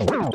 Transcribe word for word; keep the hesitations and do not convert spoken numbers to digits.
Wow.